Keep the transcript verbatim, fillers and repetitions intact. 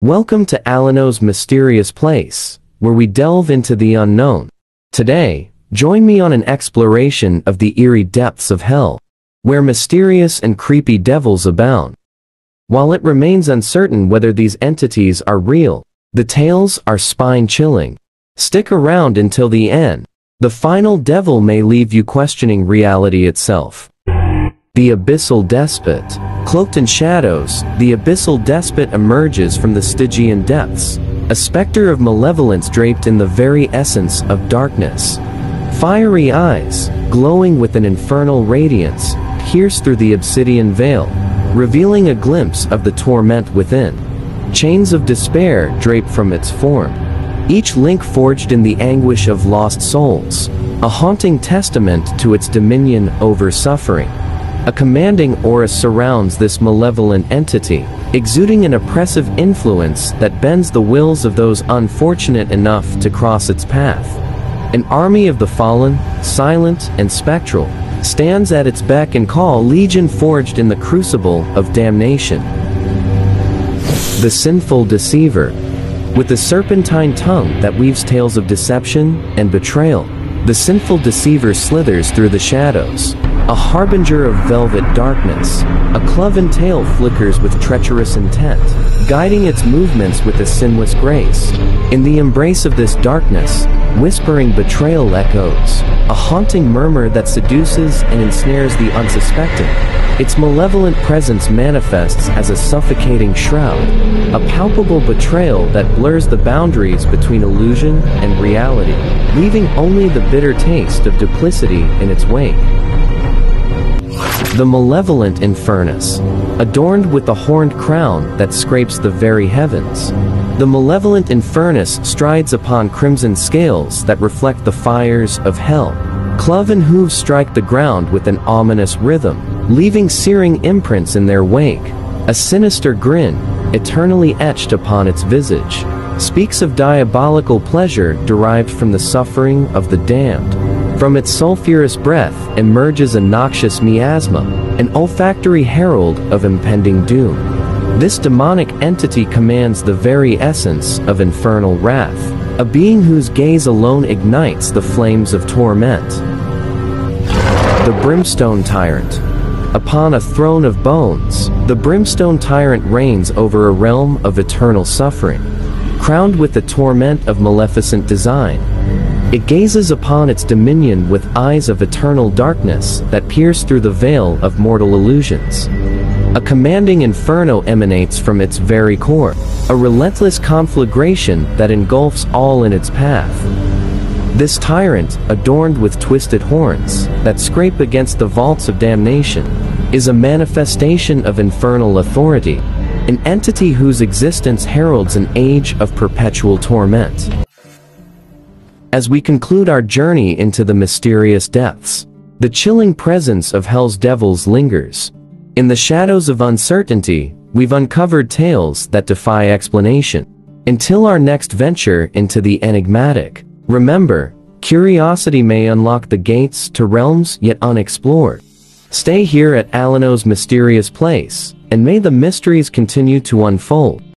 Welcome to Alano's Mysterious Place, where we delve into the unknown. Today, join me on an exploration of the eerie depths of hell, where mysterious and creepy devils abound. While it remains uncertain whether these entities are real, the tales are spine-chilling. Stick around until the end. The final devil may leave you questioning reality itself. The Abyssal Despot. Cloaked in shadows, the Abyssal Despot emerges from the Stygian depths, a specter of malevolence draped in the very essence of darkness. Fiery eyes, glowing with an infernal radiance, pierce through the obsidian veil, revealing a glimpse of the torment within. Chains of despair drape from its form, each link forged in the anguish of lost souls, a haunting testament to its dominion over suffering. A commanding aura surrounds this malevolent entity, exuding an oppressive influence that bends the wills of those unfortunate enough to cross its path. An army of the fallen, silent and spectral, stands at its beck and call, legion forged in the crucible of damnation. The Sinful Deceiver. With a serpentine tongue that weaves tales of deception and betrayal, the Sinful Deceiver slithers through the shadows, a harbinger of velvet darkness. A cloven tail flickers with treacherous intent, guiding its movements with a sinless grace. In the embrace of this darkness, whispering betrayal echoes, a haunting murmur that seduces and ensnares the unsuspecting. Its malevolent presence manifests as a suffocating shroud, a palpable betrayal that blurs the boundaries between illusion and reality, leaving only the bitter taste of duplicity in its wake. The Malevolent Infernus. Adorned with the horned crown that scrapes the very heavens, the Malevolent Infernus strides upon crimson scales that reflect the fires of hell. Cloven hooves strike the ground with an ominous rhythm, leaving searing imprints in their wake. A sinister grin, eternally etched upon its visage, speaks of diabolical pleasure derived from the suffering of the damned. From its sulfurous breath emerges a noxious miasma, an olfactory herald of impending doom. This demonic entity commands the very essence of infernal wrath, a being whose gaze alone ignites the flames of torment. The Brimstone Tyrant. Upon a throne of bones, the Brimstone Tyrant reigns over a realm of eternal suffering. Crowned with the torment of maleficent design, it gazes upon its dominion with eyes of eternal darkness that pierce through the veil of mortal illusions. A commanding inferno emanates from its very core, a relentless conflagration that engulfs all in its path. This tyrant, adorned with twisted horns that scrape against the vaults of damnation, is a manifestation of infernal authority, an entity whose existence heralds an age of perpetual torment. As we conclude our journey into the mysterious depths, the chilling presence of hell's devils lingers. In the shadows of uncertainty, we've uncovered tales that defy explanation. Until our next venture into the enigmatic, remember, curiosity may unlock the gates to realms yet unexplored. Stay here at Alano's Mysterious Place, and may the mysteries continue to unfold.